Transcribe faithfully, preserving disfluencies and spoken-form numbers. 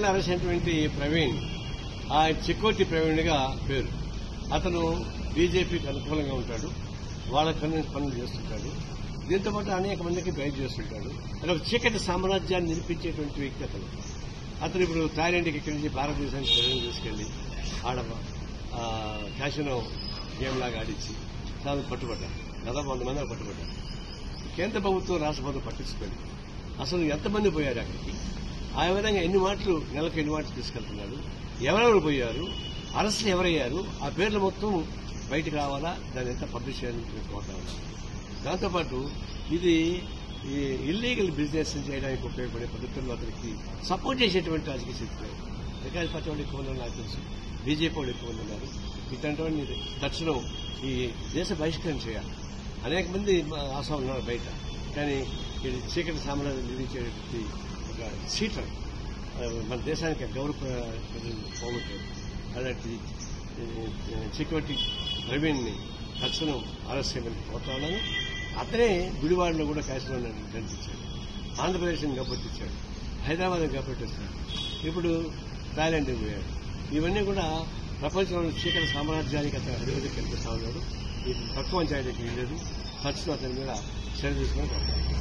థాయిలాండ్లో అరెస్టైనటువంటి ప్రవీణ్ ఆ చికోటి ప్రవీణ్గా పేరు. అతను బీజేపీకి అనుకూలంగా ఉంటాడు, వాళ్ళకి పనులు చేస్తుంటాడు, దీంతోపాటు అనేక మందికి గైడ్ చేస్తుంటాడు. అది ఒక చీకటి సామ్రాజ్యాన్ని నిర్మించేటువంటి వ్యక్తి అతను. అతను ఇప్పుడు థాయిలాండ్కి ఇక్కడి నుంచి భారతదేశానికి ప్రవీణ్ తీసుకెళ్లి ఆడ క్యాసినో గేమ్ లాగా ఆడించి తాను పట్టుబడ్డారు. దాదాపు వంద మంది పట్టుబడ్డారు. కేంద్ర ప్రభుత్వం రాష్ట్ర ప్రభుత్వం పట్టించుకోండి, అసలు ఎంతమంది పోయారు అక్కడికి, ఆ విధంగా ఎన్ని మాటలు నెలకు ఎన్ని మాటలు తీసుకెళ్తున్నారు, ఎవరెవరు పోయారు, అరెస్టులు ఎవరయ్యారు, ఆ పేర్లు మొత్తం బయటకు రావాలా, దాన్ని ఎంత పబ్లిష్ చేయాలని కోరుతాను. దాంతోపాటు ఇది ఈ ఇల్లీగల్ బిజినెస్ చేయడానికి ఉపయోగపడే ప్రభుత్వం అతనికి సపోర్ట్ చేసేటువంటి రాజకీయ శక్తులు రికార్డు పట్ల వాళ్ళు ఎక్కువ ఉన్నారు, నాకు తెలుసు బీజేపీ వాళ్ళు ఎక్కువ ఉన్నారు. ఇట్లాంటివన్నీ తక్షణం ఈ దేశ బహిష్కరణ చేయాలి. అనేక మంది ఆశ ఉన్నారు బయట, కానీ ఇది చీకటి సామ్రాజ్యం నిర్మించేటువంటి ఒక సీటర్, మన దేశానికి గౌరవ పోగొట్టారు. అలాంటి చీకటి ప్రవీణ్ని తక్షణం అరెస్ట్ చేయమని కోరుతా ఉన్నాను. అతనే గుడివాడలో కూడా కాశ్మీర్లో కనిపించాడు, ఆంధ్రప్రదేశ్ని గబ్బెట్టించాడు, హైదరాబాద్ని గబ్బెట్టిస్తాడు, ఇప్పుడు థాయిలాండ్కి పోయాడు. ఇవన్నీ కూడా ప్రపంచంలో చీకటి సామ్రాజ్యానికి అతను అభివృద్ధి కనిపిస్తా ఉన్నాడు. ఇది తక్కువ అంచనా వేయడానికి వీల్లేదు. ఖర్చులు అతని మీద చర్య తీసుకుని